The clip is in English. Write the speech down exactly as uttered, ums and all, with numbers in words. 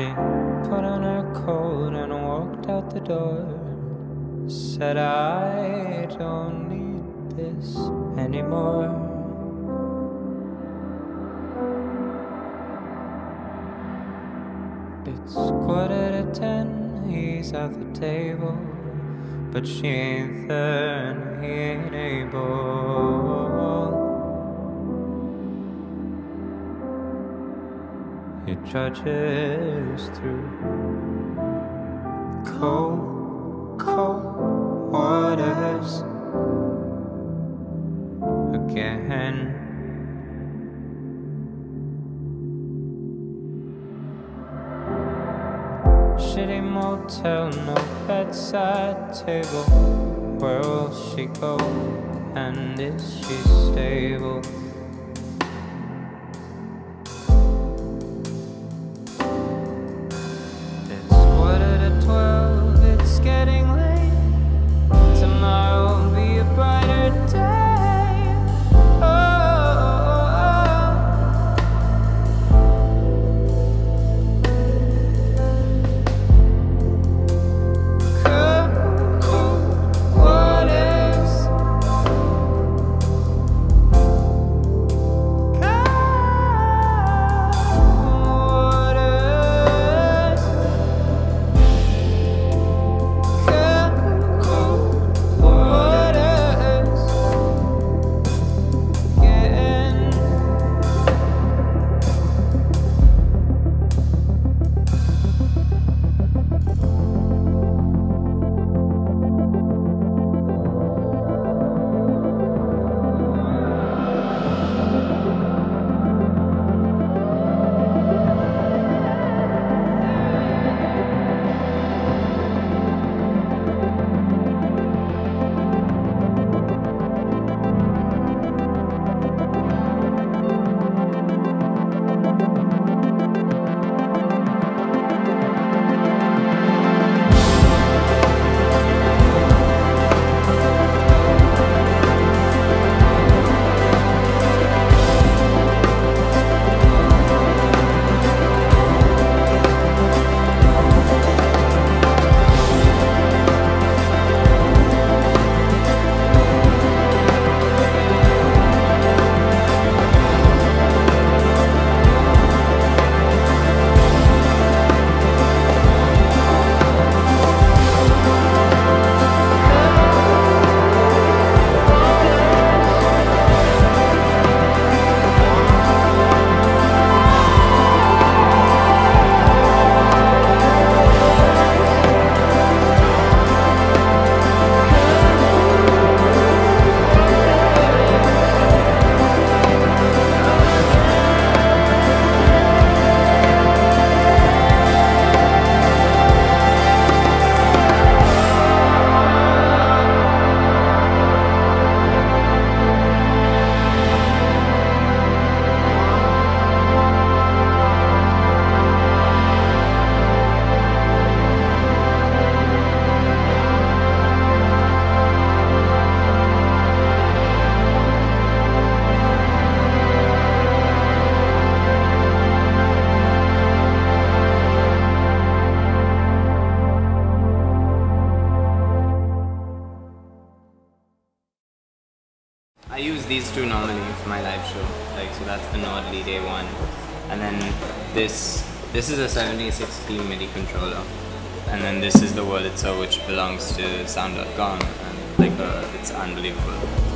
She put on her coat and walked out the door. Said, I don't need this anymore. It's quarter to ten, he's at the table, but she ain't there and he ain't able. He trudges through cold, cold waters again. Shitty motel, no bedside table. Where will she go? And is she stable? I use these two normally for my live show, like so that's the Nord Lead one, and then this this is a seventy-six key MIDI controller, and then this is the Wurlitzer, which belongs to Sound dot com, and like uh, it's unbelievable.